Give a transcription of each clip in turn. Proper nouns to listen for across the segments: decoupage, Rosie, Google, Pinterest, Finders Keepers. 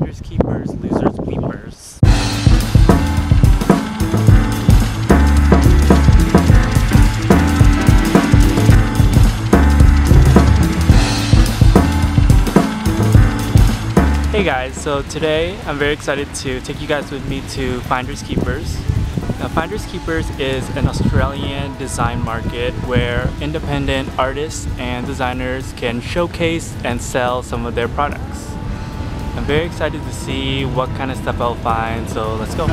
Finders Keepers, Losers Weepers. Hey guys, so today I'm very excited to take you guys with me to Finders Keepers. Now, Finders Keepers is an Australian design market where independent artists and designers can showcase and sell some of their products. I'm very excited to see what kind of stuff I'll find, so let's go.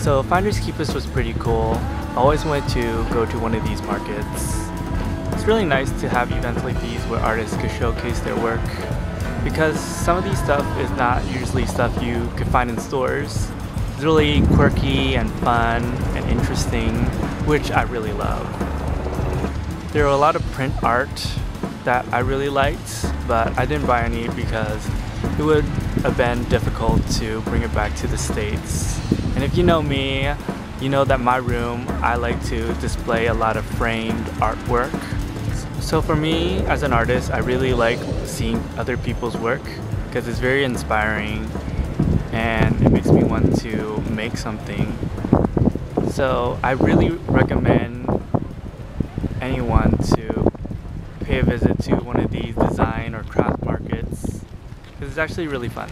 So Finders Keepers was pretty cool. I always wanted to go to one of these markets. It's really nice to have events like these where artists could showcase their work, because some of these stuff is not usually stuff you could find in stores. It's really quirky and fun and interesting, which I really love. There were a lot of print art that I really liked, but I didn't buy any because it would have been difficult to bring it back to the States. And if you know me, you know that my room, I like to display a lot of framed artwork. So for me, as an artist, I really like seeing other people's work because it's very inspiring and it makes me want to make something. So I really recommend anyone to pay a visit to one of these design or craft markets because it's actually really fun.